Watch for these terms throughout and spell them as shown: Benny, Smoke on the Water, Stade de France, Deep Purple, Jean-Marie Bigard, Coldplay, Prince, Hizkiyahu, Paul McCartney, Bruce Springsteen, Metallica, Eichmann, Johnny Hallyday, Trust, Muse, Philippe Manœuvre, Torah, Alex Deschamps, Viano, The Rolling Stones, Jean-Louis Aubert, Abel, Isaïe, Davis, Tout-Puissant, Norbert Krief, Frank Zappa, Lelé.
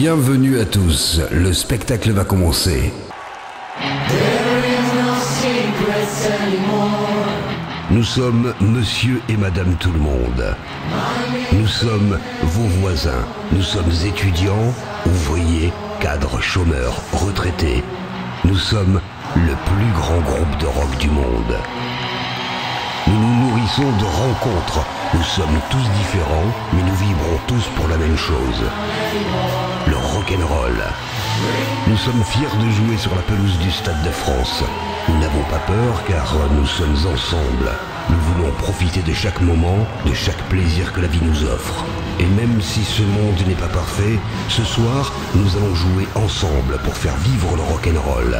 Bienvenue à tous, le spectacle va commencer. Nous sommes Monsieur et Madame Tout le Monde. Nous sommes vos voisins. Nous sommes étudiants, ouvriers, cadres, chômeurs, retraités. Nous sommes le plus grand groupe de rock du monde. Nous nous nourrissons de rencontres. Nous sommes tous différents, mais nous vibrons tous pour la même chose. Le rock'n'roll. Nous sommes fiers de jouer sur la pelouse du Stade de France. Nous n'avons pas peur car nous sommes ensemble. Nous voulons profiter de chaque moment, de chaque plaisir que la vie nous offre. Et même si ce monde n'est pas parfait, ce soir, nous allons jouer ensemble pour faire vivre le rock'n'roll.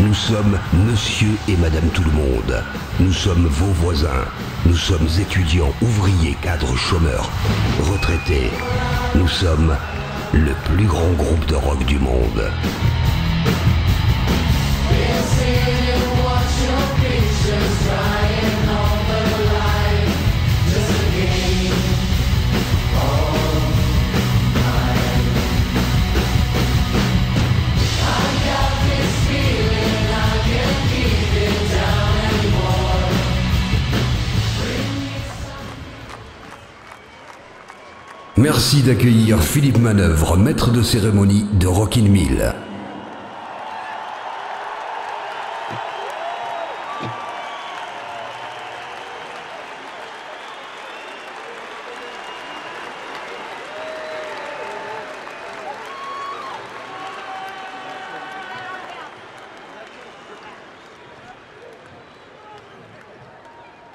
Nous sommes Monsieur et Madame Tout le Monde. Nous sommes vos voisins. Nous sommes étudiants, ouvriers, cadres, chômeurs, retraités. Nous sommes le plus grand groupe de rock du monde. Merci d'accueillir Philippe Manœuvre, maître de cérémonie de Rockin'1000.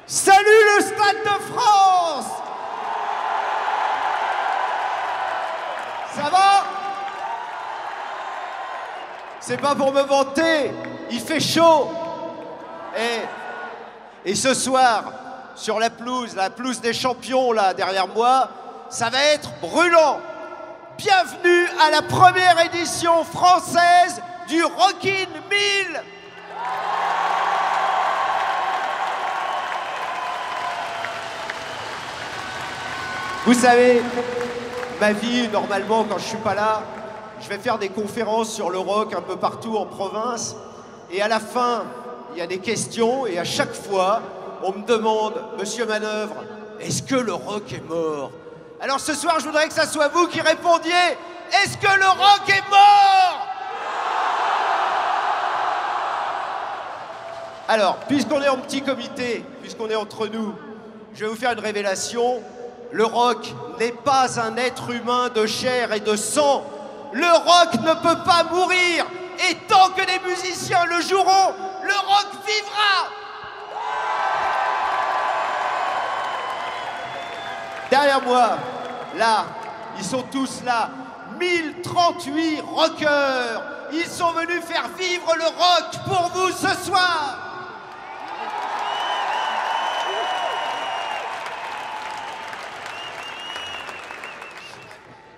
Salut le Stade de France! Ça va? C'est pas pour me vanter, il fait chaud. Et ce soir, sur la pelouse des champions, là, derrière moi, ça va être brûlant. Bienvenue à la première édition française du Rockin'1000. Vous savez, ma vie, normalement, quand je suis pas là, je vais faire des conférences sur le rock un peu partout en province. Et à la fin, il y a des questions et à chaque fois, on me demande, Monsieur Manœuvre, est-ce que le rock est mort? Alors ce soir, je voudrais que ça soit vous qui répondiez, est-ce que le rock est mort? Alors, puisqu'on est en petit comité, puisqu'on est entre nous, je vais vous faire une révélation. Le rock n'est pas un être humain de chair et de sang. Le rock ne peut pas mourir. Et tant que les musiciens le joueront, le rock vivra. Derrière moi, là, ils sont tous là. 1038 rockers. Ils sont venus faire vivre le rock pour vous ce soir.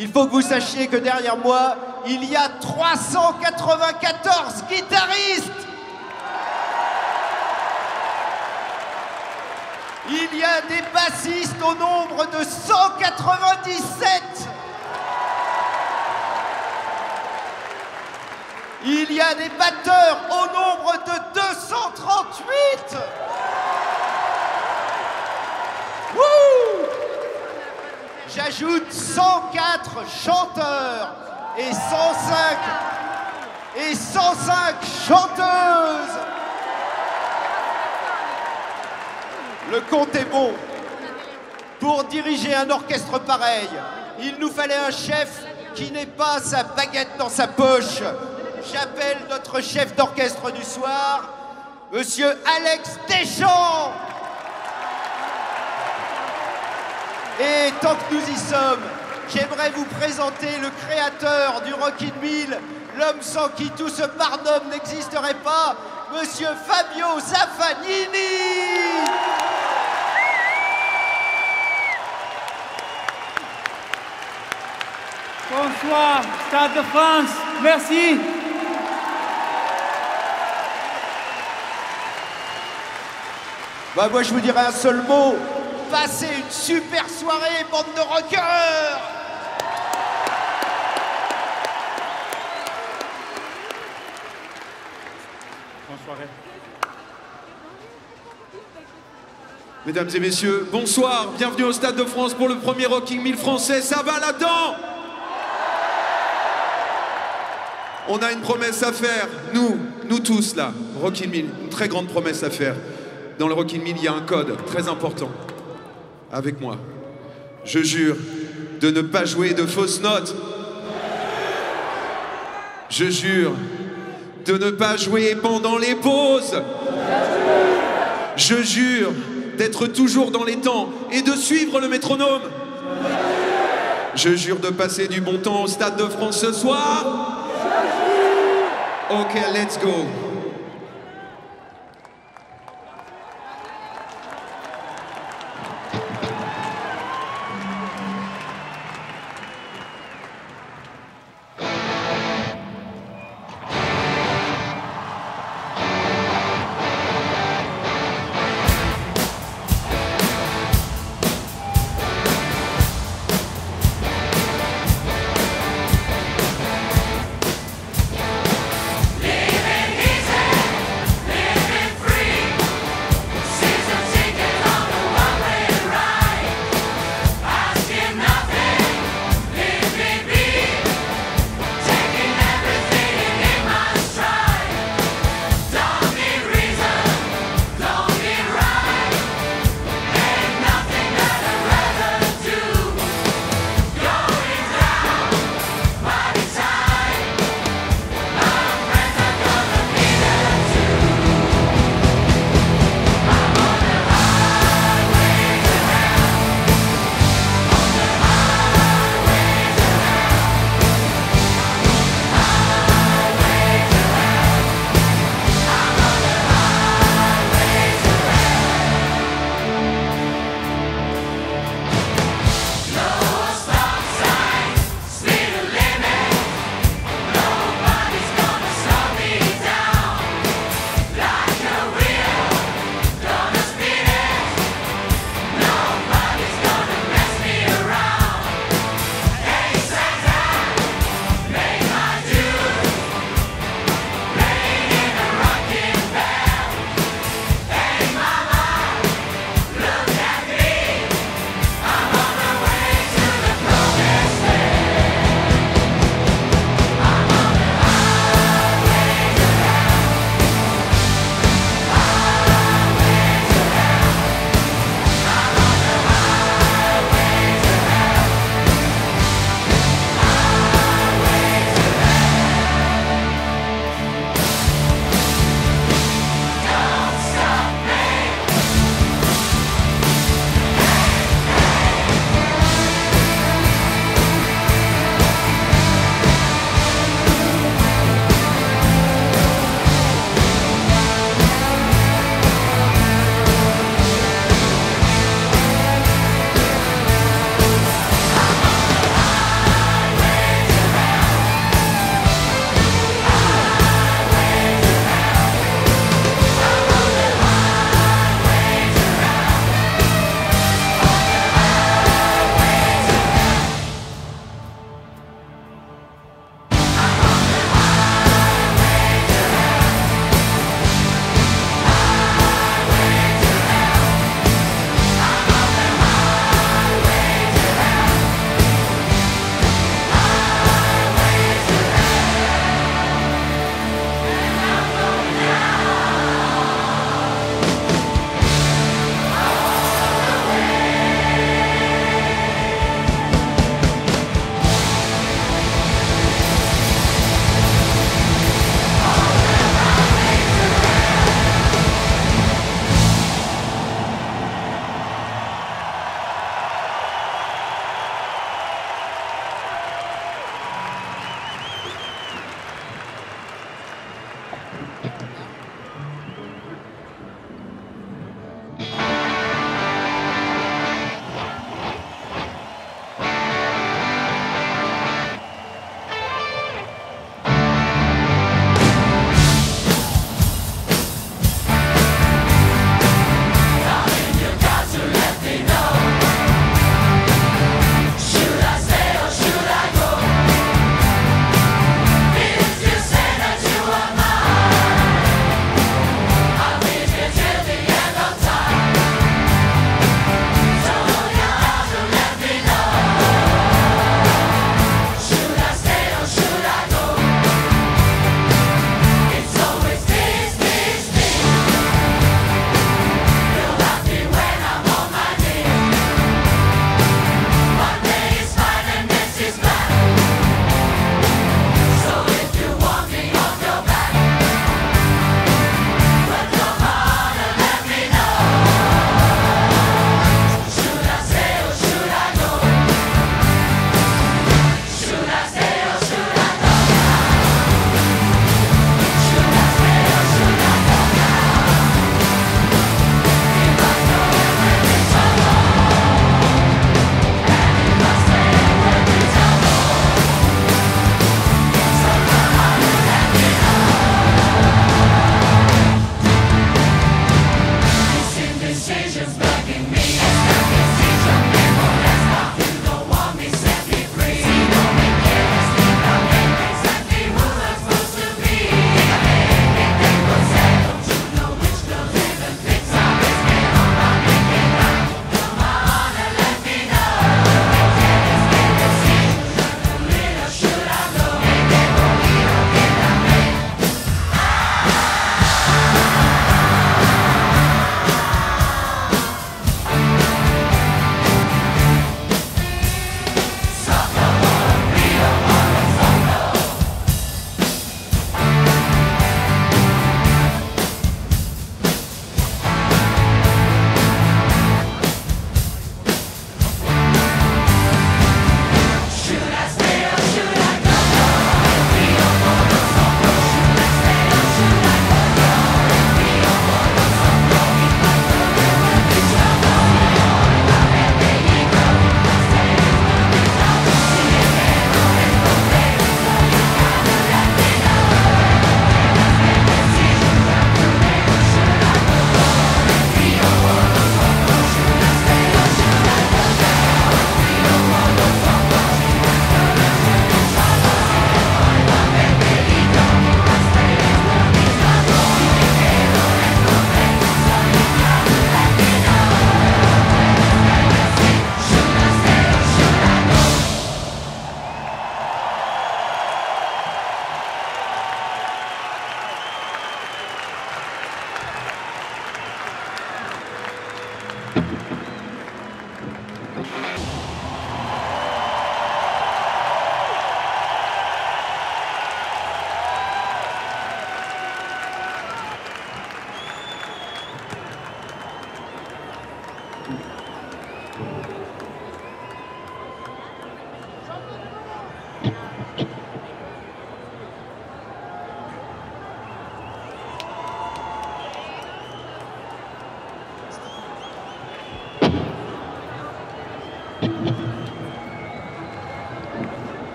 Il faut que vous sachiez que derrière moi, il y a 394 guitaristes. Il y a des bassistes au nombre de 197. Il y a des batteurs au nombre de 238. Wouh! J'ajoute 104 chanteurs et 105 chanteuses. Le compte est bon. Pour diriger un orchestre pareil, il nous fallait un chef qui n'ait pas sa baguette dans sa poche. J'appelle notre chef d'orchestre du soir, Monsieur Alex Deschamps. Et tant que nous y sommes, j'aimerais vous présenter le créateur du Rockin'1000, l'homme sans qui tout ce barnum n'existerait pas, Monsieur Fabio Zaffagnini. Bonsoir, Stade de France, merci. Bah moi je vous dirais un seul mot. Passez une super soirée, bande de rockers! soirée. Mesdames et messieurs, bonsoir, bienvenue au Stade de France pour le premier Rocking 1000 français, ça va là-dedans. On a une promesse à faire, nous tous là, Rocking 1000, une très grande promesse à faire. Dans le Rocking 1000, il y a un code très important. Avec moi, je jure de ne pas jouer de fausses notes. Je jure de ne pas jouer pendant les pauses. Je jure d'être toujours dans les temps et de suivre le métronome. Je jure de passer du bon temps au Stade de France ce soir. Ok, let's go.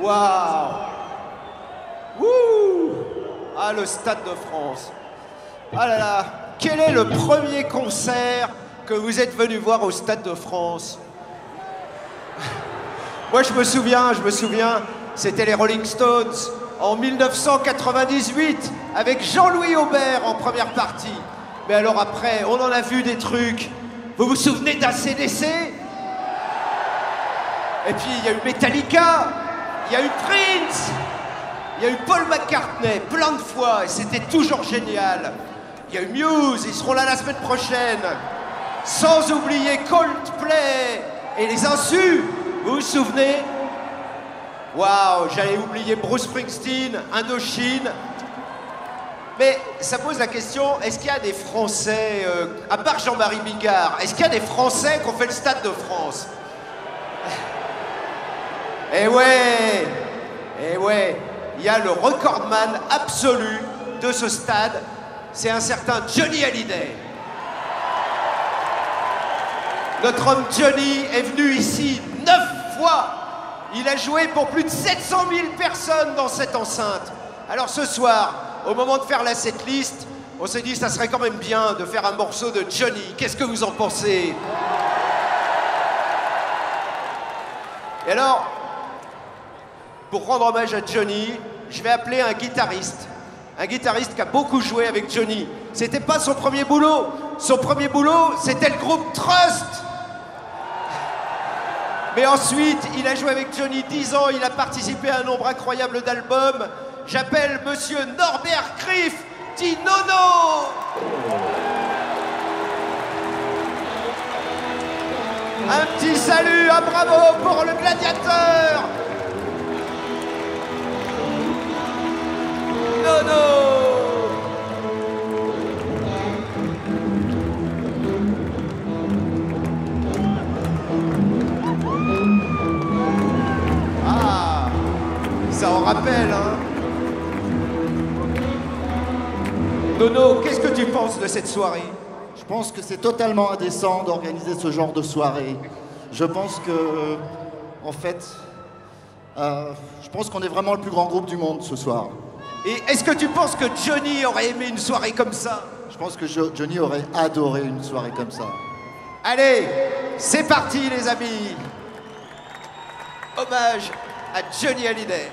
Waouh! Wouh! Ah, le Stade de France. Ah là là! Quel est le premier concert que vous êtes venu voir au Stade de France? Moi, je me souviens, c'était les Rolling Stones en 1998 avec Jean-Louis Aubert en première partie. Mais alors après, on en a vu des trucs. Vous vous souvenez d'ACDC? Et puis, il y a eu Metallica, il y a eu Prince, il y a eu Paul McCartney, plein de fois, et c'était toujours génial. Il y a eu Muse, ils seront là la semaine prochaine. Sans oublier Coldplay et les Insus, vous vous souvenez? Waouh, j'allais oublier Bruce Springsteen, Indochine. Mais ça pose la question, est-ce qu'il y a des Français, à part Jean-Marie Bigard, est-ce qu'il y a des Français qui ont fait le Stade de France? Eh ouais, il y a le recordman absolu de ce stade, c'est un certain Johnny Hallyday. Notre homme Johnny est venu ici 9 fois. Il a joué pour plus de 700 000 personnes dans cette enceinte. Alors ce soir, au moment de faire la setlist, on s'est dit ça serait quand même bien de faire un morceau de Johnny. Qu'est-ce que vous en pensez? Et alors, pour rendre hommage à Johnny, je vais appeler un guitariste. Un guitariste qui a beaucoup joué avec Johnny. C'était pas son premier boulot. Son premier boulot, c'était le groupe Trust. Mais ensuite, il a joué avec Johnny 10 ans, il a participé à un nombre incroyable d'albums. J'appelle monsieur Norbert Krief, dit Nono. Un petit salut, un bravo pour le gladiateur. Nono. Ça en rappelle, hein. Nono, qu'est-ce que tu penses de cette soirée? Je pense que c'est totalement indécent d'organiser ce genre de soirée. Je pense que, je pense qu'on est vraiment le plus grand groupe du monde ce soir. Et est-ce que tu penses que Johnny aurait aimé une soirée comme ça? Je pense que Johnny aurait adoré une soirée comme ça. Allez, c'est parti les amis. Hommage à Johnny Hallyday.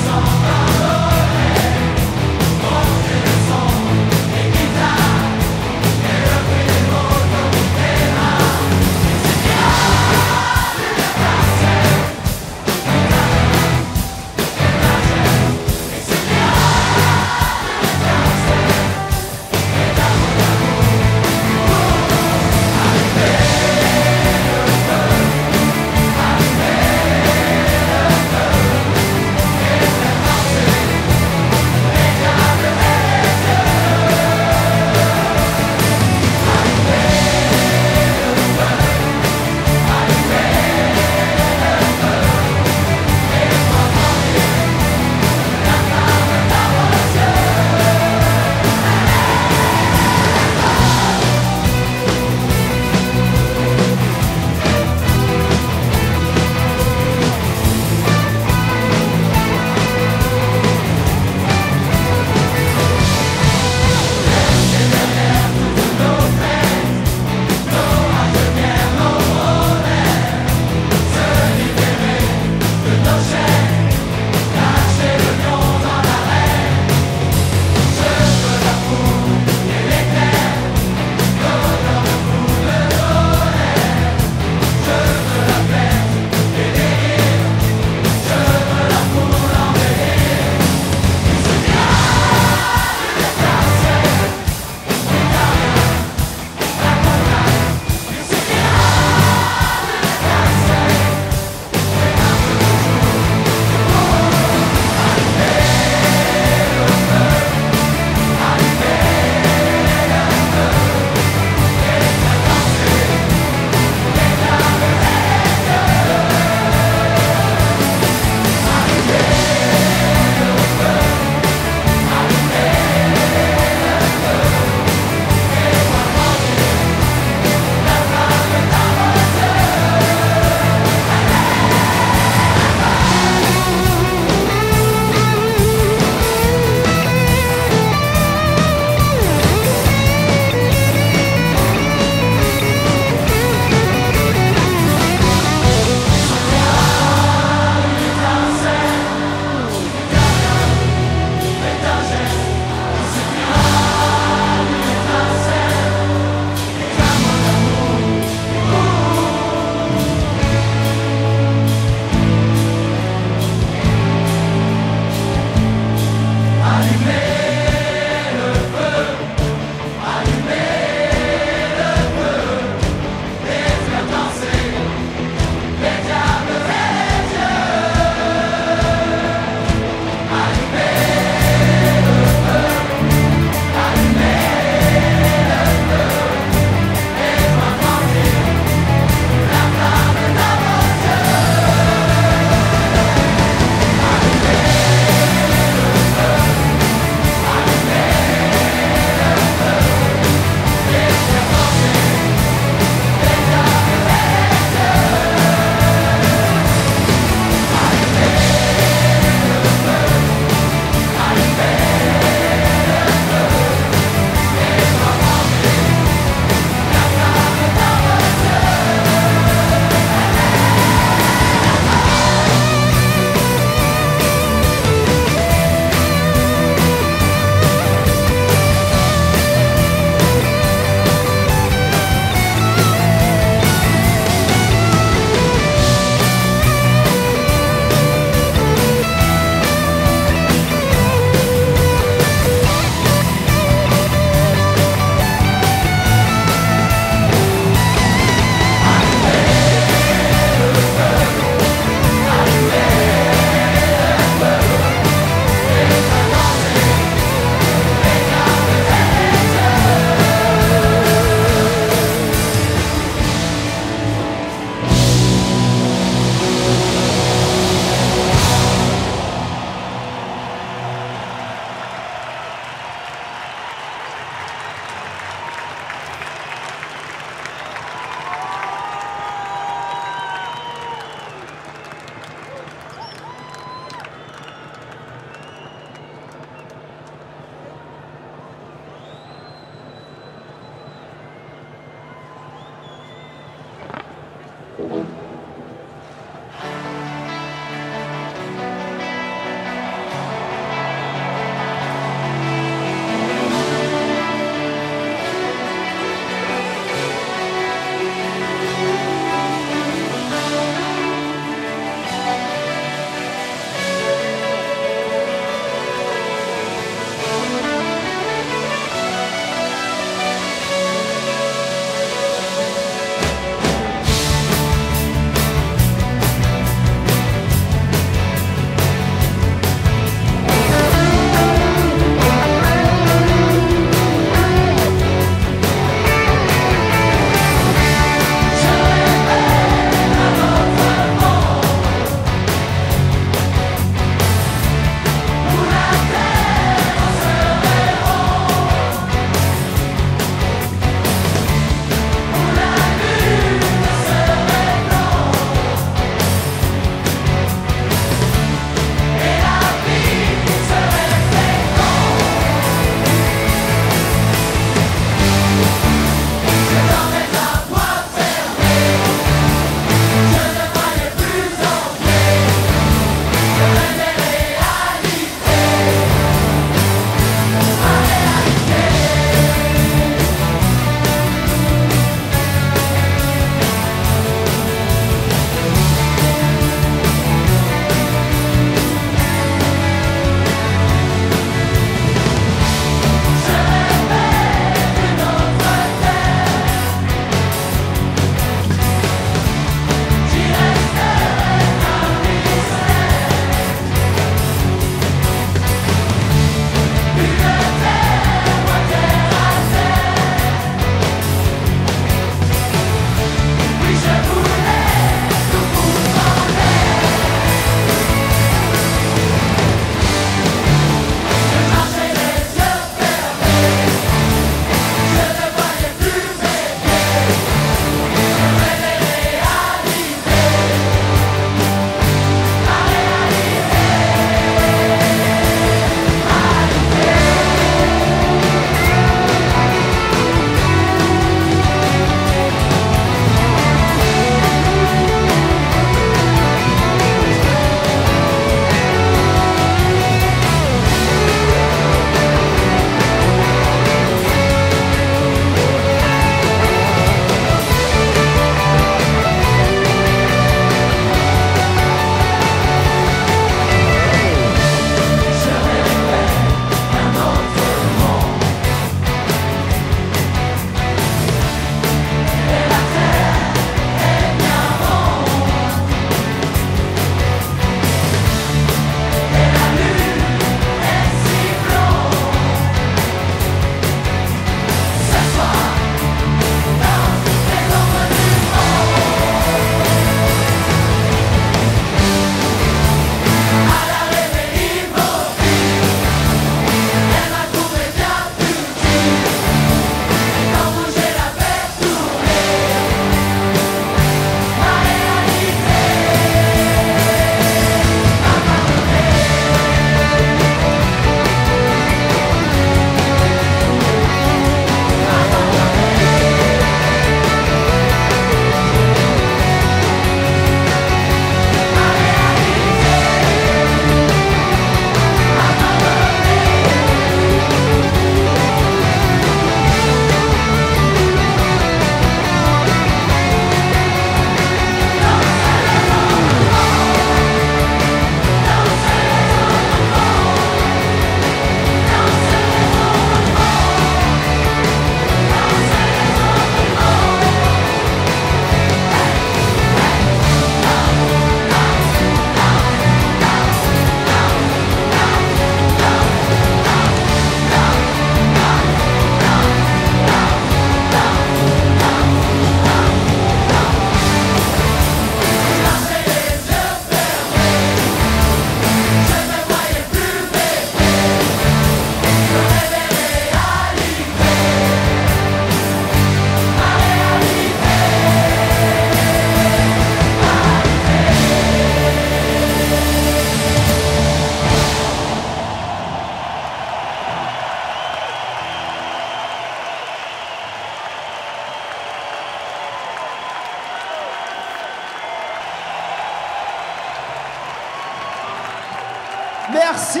Merci.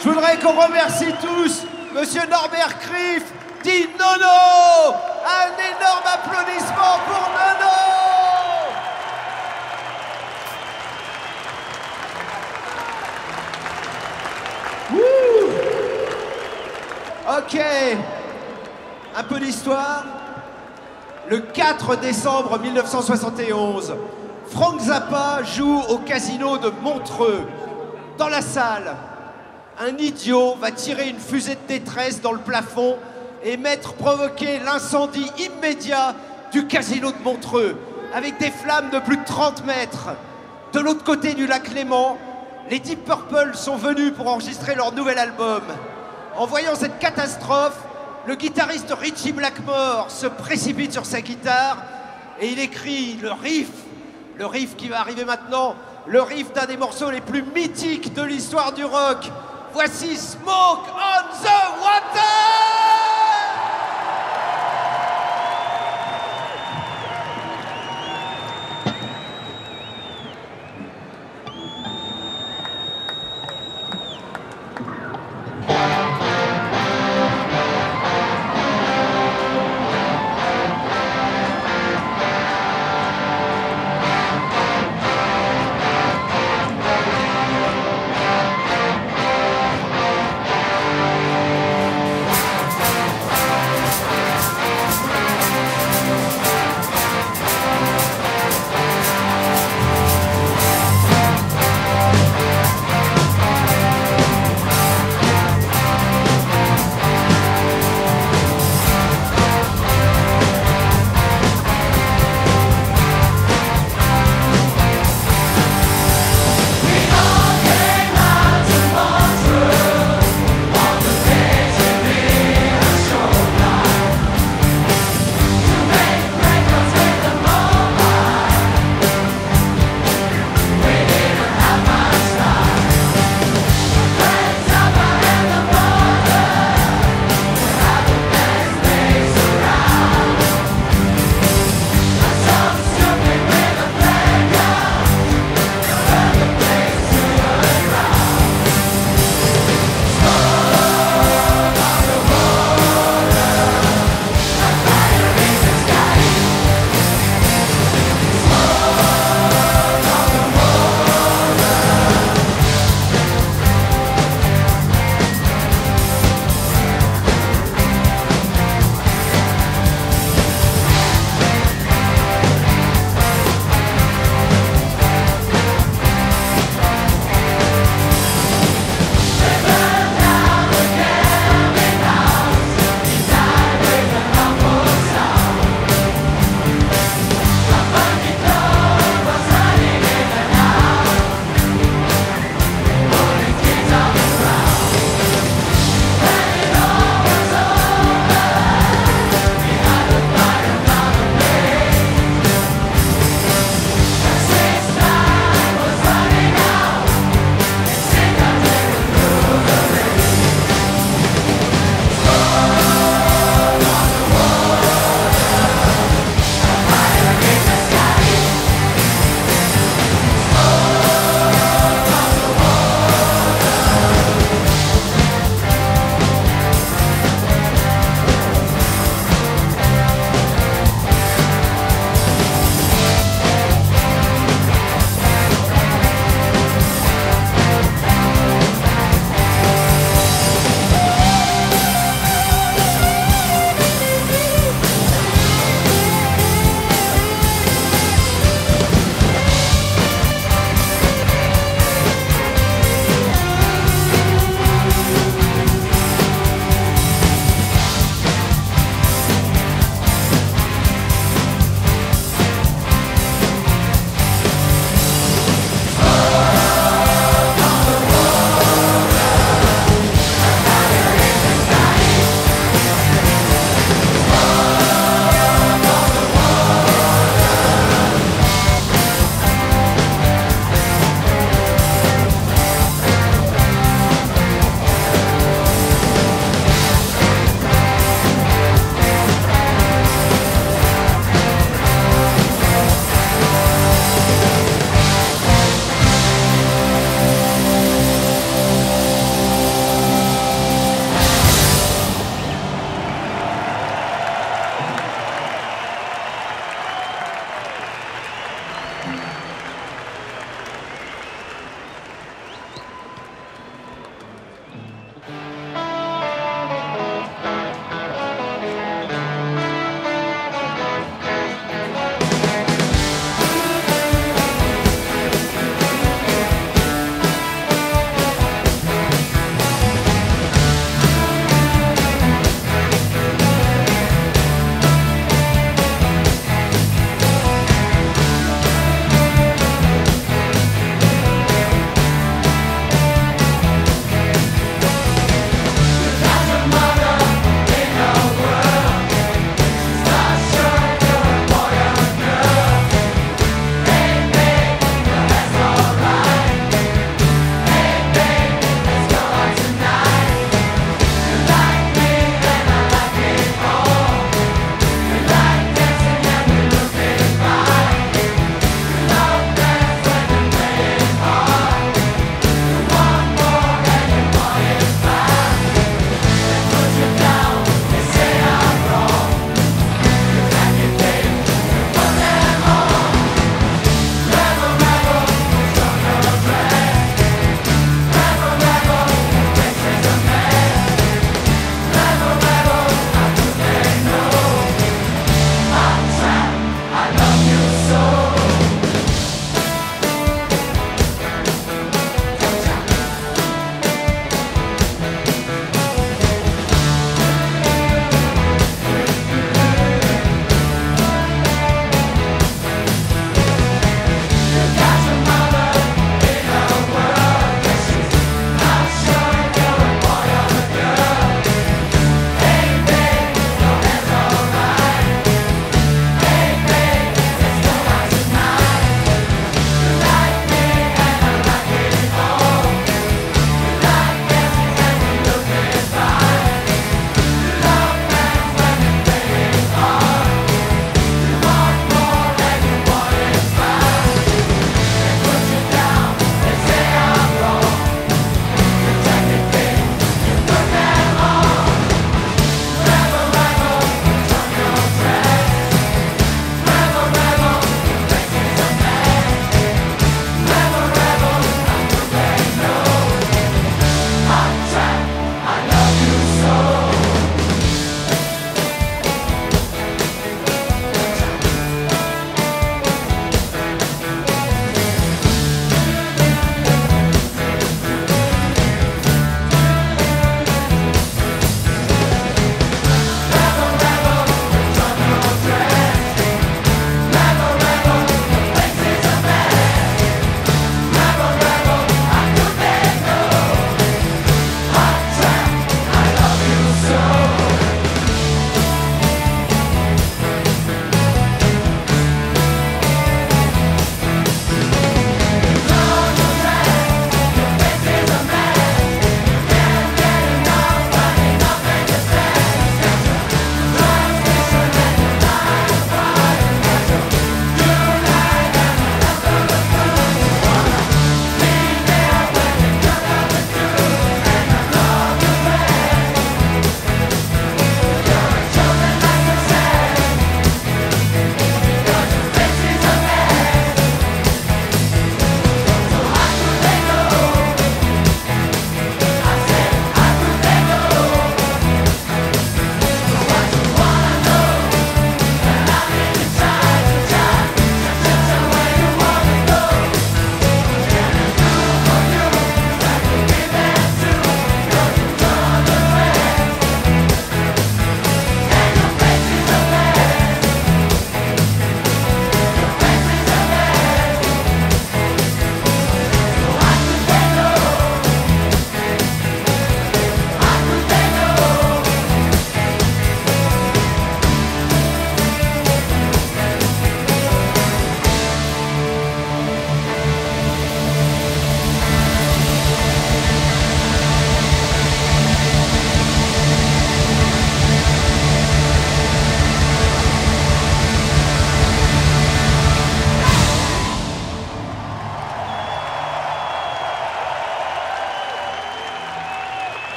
Je voudrais qu'on remercie tous Monsieur Norbert Krief, dit Nono. Un énorme applaudissement pour Nono. Wouh. Ok. Un peu d'histoire. Le 4 décembre 1971, Frank Zappa joue au casino de Montreux. Dans la salle, un idiot va tirer une fusée de détresse dans le plafond et provoquer l'incendie immédiat du casino de Montreux, avec des flammes de plus de 30 mètres. De l'autre côté du lac Léman, les Deep Purple sont venus pour enregistrer leur nouvel album. En voyant cette catastrophe, le guitariste Richie Blackmore se précipite sur sa guitare et il écrit le riff qui va arriver maintenant, le riff d'un des morceaux les plus mythiques de l'histoire du rock. Voici Smoke on the Water!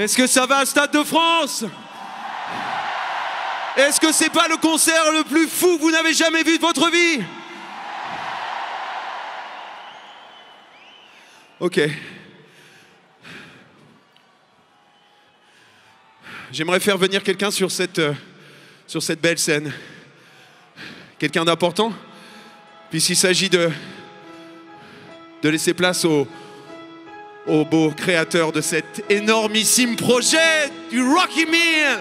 Est-ce que ça va à Stade de France? Est-ce que c'est pas le concert le plus fou que vous n'avez jamais vu de votre vie? Ok. J'aimerais faire venir quelqu'un sur cette belle scène. Quelqu'un d'important, puisqu'il s'agit de laisser place au beau créateur de cet énormissime projet du Rockin'1000.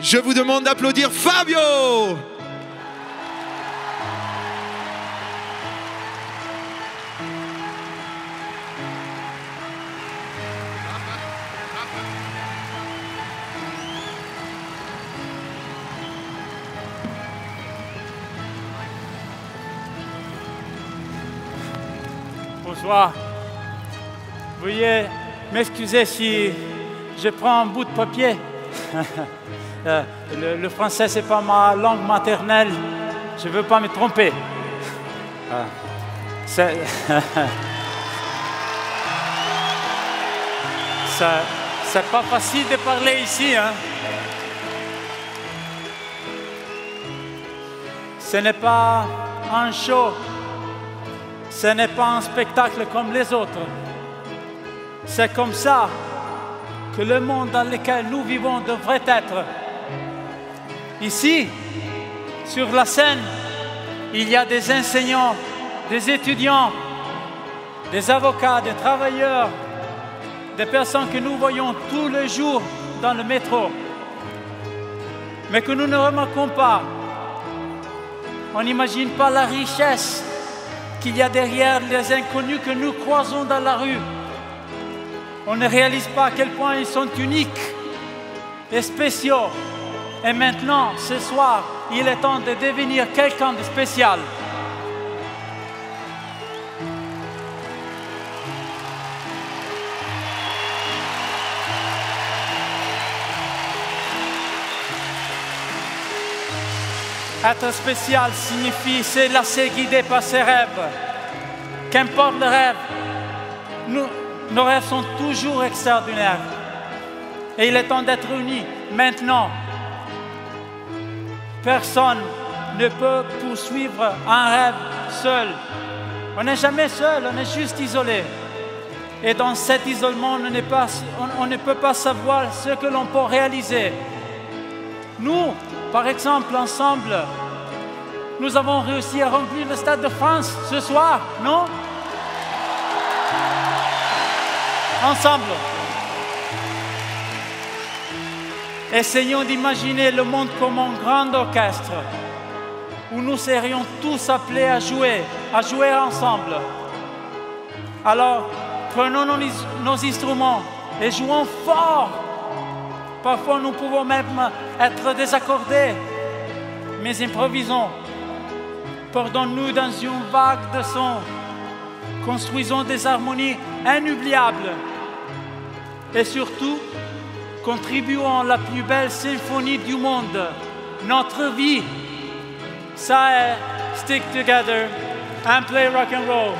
Je vous demande d'applaudir Fabio. Bonsoir. Veuillez m'excuser si je prends un bout de papier. Le français, c'est pas ma langue maternelle. je veux pas me tromper. C'est pas facile de parler ici, hein. Ce n'est pas un show, ce n'est pas un spectacle comme les autres. C'est comme ça que le monde dans lequel nous vivons devrait être. Ici, sur la scène, il y a des enseignants, des étudiants, des avocats, des travailleurs, des personnes que nous voyons tous les jours dans le métro, mais que nous ne remarquons pas. On n'imagine pas la richesse qu'il y a derrière les inconnus que nous croisons dans la rue. On ne réalise pas à quel point ils sont uniques et spéciaux. Et maintenant, ce soir, il est temps de devenir quelqu'un de spécial. Être spécial signifie se laisser guider par ses rêves. Qu'importe le rêve, nos rêves sont toujours extraordinaires. Et il est temps d'être unis maintenant. Personne ne peut poursuivre un rêve seul. On n'est jamais seul, on est juste isolé. Et dans cet isolement, on ne peut pas savoir ce que l'on peut réaliser. Nous, par exemple, ensemble, nous avons réussi à remplir le Stade de France ce soir, non? Ensemble. Essayons d'imaginer le monde comme un grand orchestre où nous serions tous appelés à jouer ensemble. Alors, prenons nos instruments et jouons fort. Parfois, nous pouvons même être désaccordés, mais improvisons. Perdons-nous dans une vague de sons. Construisons des harmonies inoubliables. Et surtout, contribuons à la plus belle symphonie du monde, notre vie. Ça est Stick Together and Play Rock and Roll.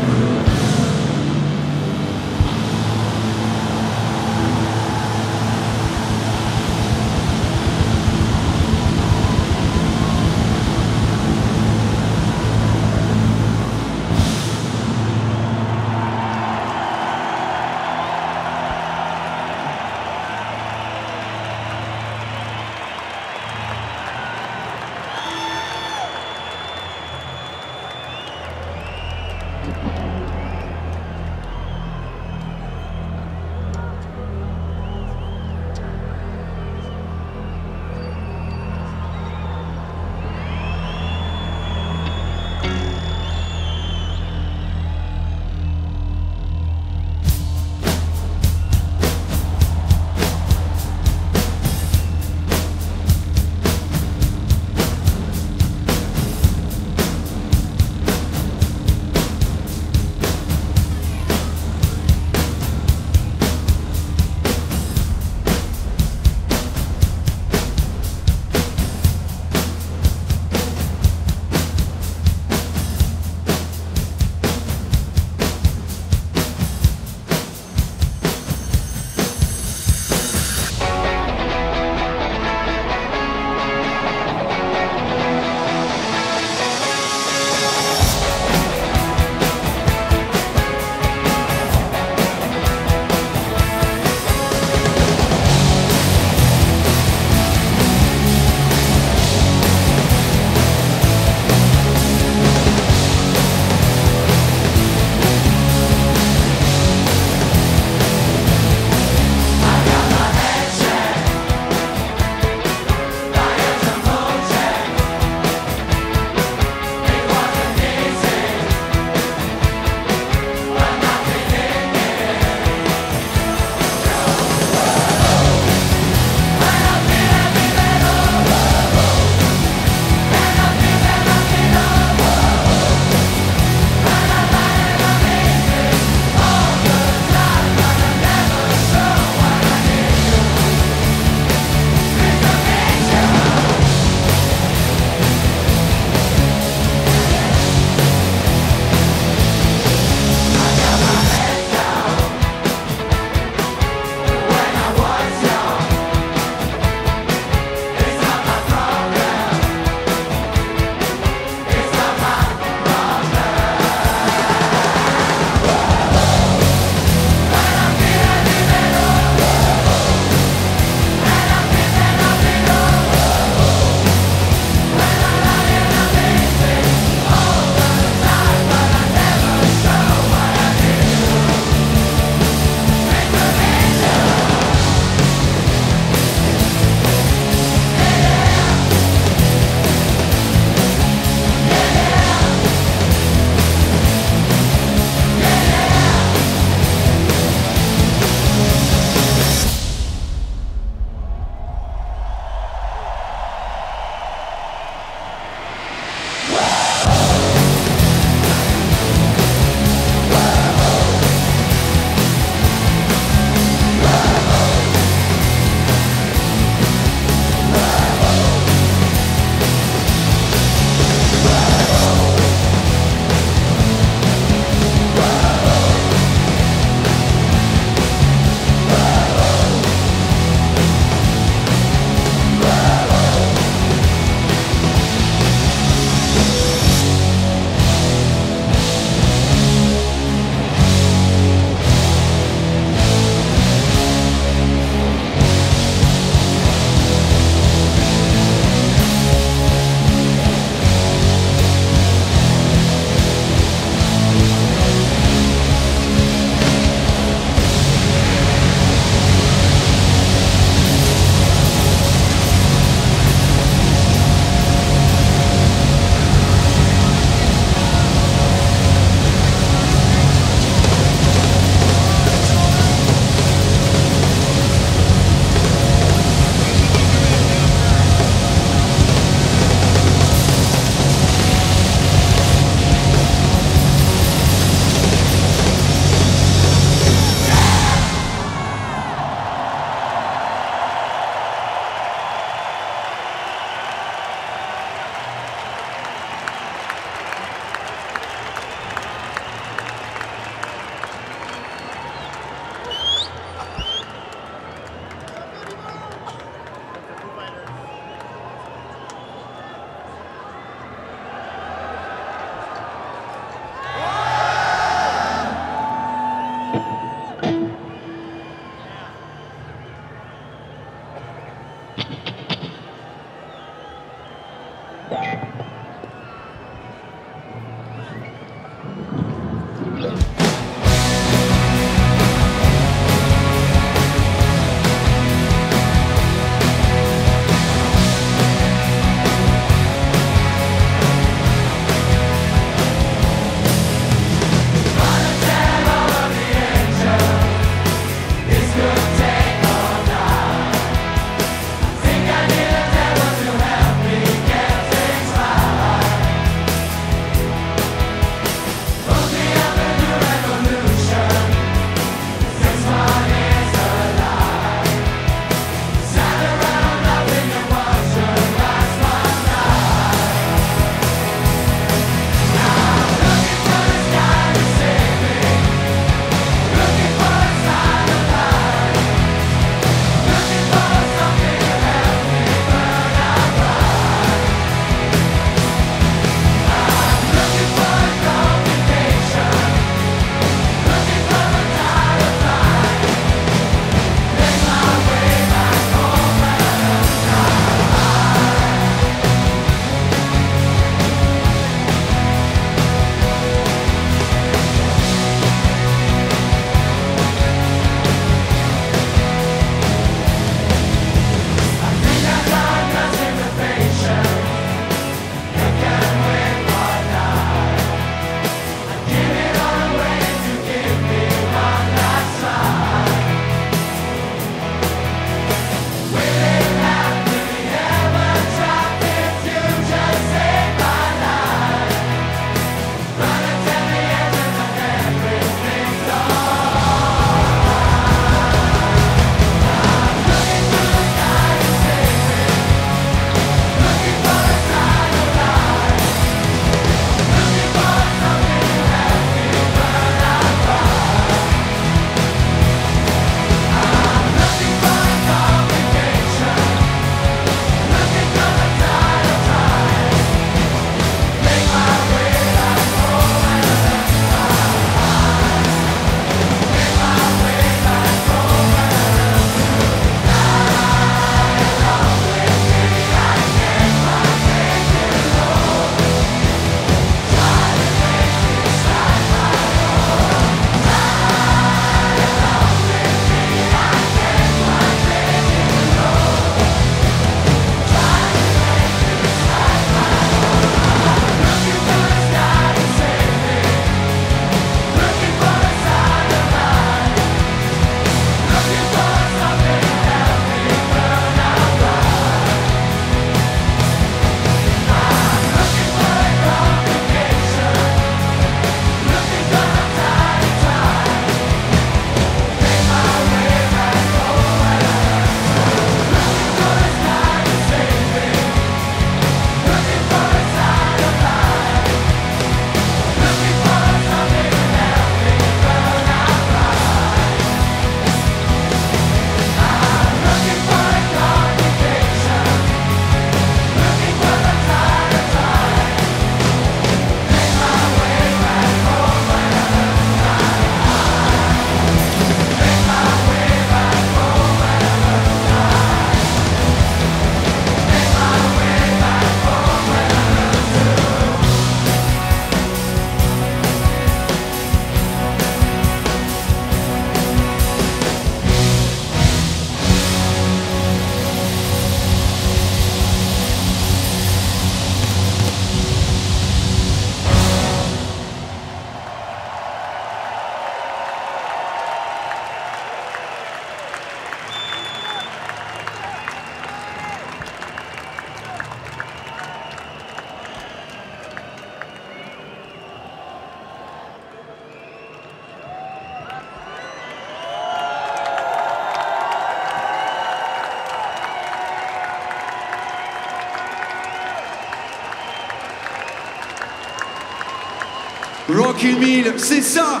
Rockin' 1000, c'est ça!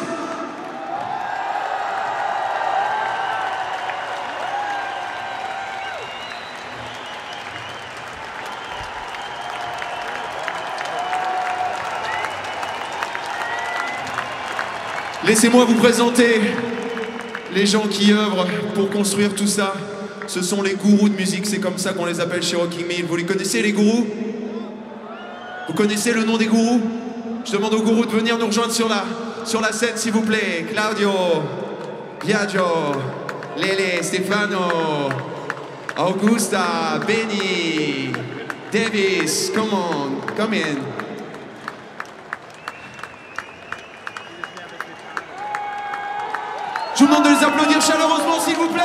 Laissez-moi vous présenter les gens qui œuvrent pour construire tout ça. Ce sont les gourous de musique, c'est comme ça qu'on les appelle chez Rockin' 1000. Vous les connaissez, les gourous? Vous connaissez le nom des gourous? Je demande aux gourous de venir nous rejoindre sur la scène, s'il vous plaît. Claudio, Viano, Lelé, Stefano, Augusta, Benny, Davis, come in. Je vous demande de les applaudir chaleureusement, s'il vous plaît.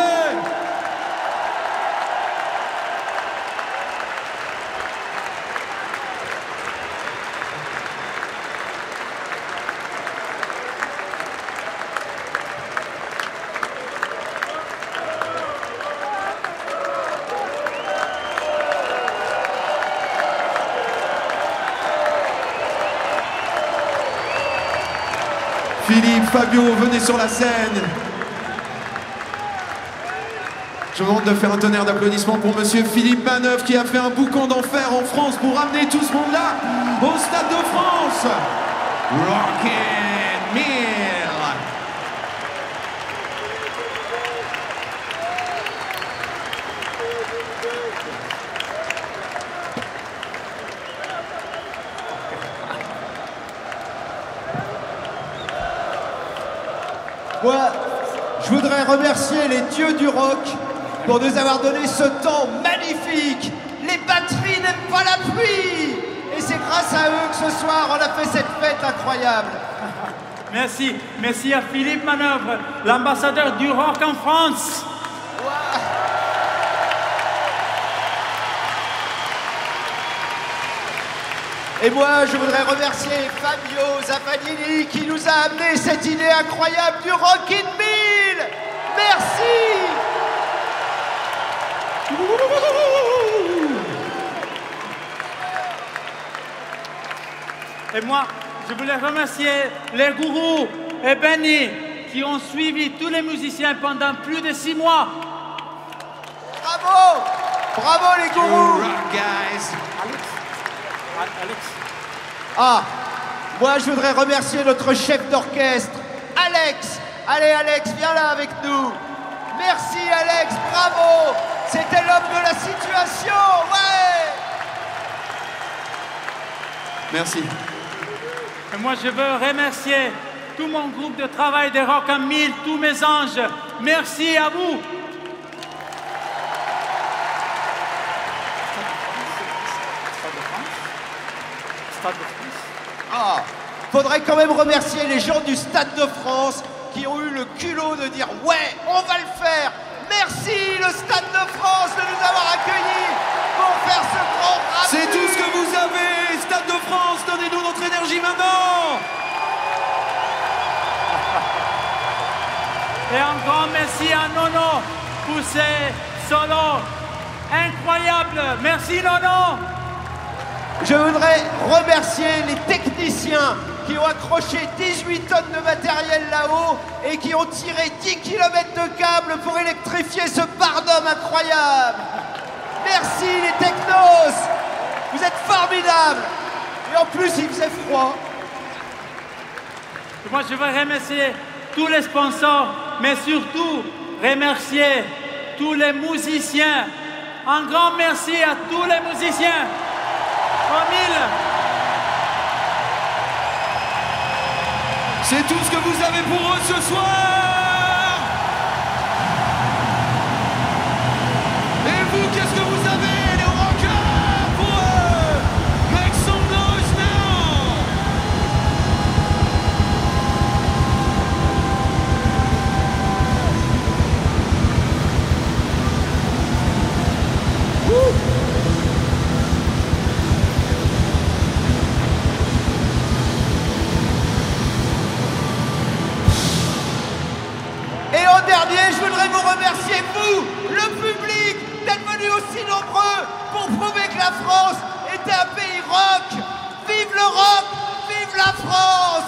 Philippe, Fabio, venez sur la scène. Je vous demande de faire un tonnerre d'applaudissements pour monsieur Philippe Manœuvre qui a fait un boucan d'enfer en France pour ramener tout ce monde-là au Stade de France. Rockin' 1000. Moi, je voudrais remercier les dieux du rock pour nous avoir donné ce temps magnifique. Les batteries n'aiment pas la pluie. Et c'est grâce à eux que ce soir, on a fait cette fête incroyable. Merci. Merci à Philippe Manœuvre, l'ambassadeur du rock en France. Et moi, je voudrais remercier Fabio Zaffagnini qui nous a amené cette idée incroyable du Rockin' 1000. Merci. Et moi, je voulais remercier les gourous et Benny qui ont suivi tous les musiciens pendant plus de 6 mois. Bravo! Bravo les gourous! Alex. Ah, moi je voudrais remercier notre chef d'orchestre, Alex. Allez Alex, viens là avec nous. Merci Alex, bravo. C'était l'homme de la situation, ouais. Merci. Et moi je veux remercier tout mon groupe de travail des Rockin' 1000, tous mes anges. Merci à vous. Ah, faudrait quand même remercier les gens du Stade de France qui ont eu le culot de dire « Ouais, on va le faire !» Merci le Stade de France de nous avoir accueillis pour faire ce grand rap. C'est tout ce que vous avez, Stade de France, donnez-nous notre énergie maintenant. Et un grand merci à Nono pour ses solos incroyables. Merci Nono. Je voudrais remercier les techniciens qui ont accroché 18 tonnes de matériel là-haut et qui ont tiré 10 km de câbles pour électrifier ce barnum incroyable. Merci les technos, vous êtes formidables. Et en plus, il faisait froid. Moi, je veux remercier tous les sponsors, mais surtout remercier tous les musiciens. Un grand merci à tous les musiciens. C'est tout ce que vous avez pour eux ce soir. Et vous, qu'est-ce que vous avez, les rockers, pour eux? Make some noise now. Woo. Je voudrais vous remercier, vous, le public, d'être venus aussi nombreux pour prouver que la France était un pays rock. Vive le rock, vive la France!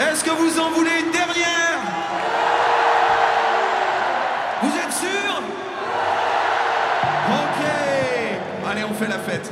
Est-ce que vous en voulez une dernière? Vous êtes sûr? Ok. Allez, on fait la fête.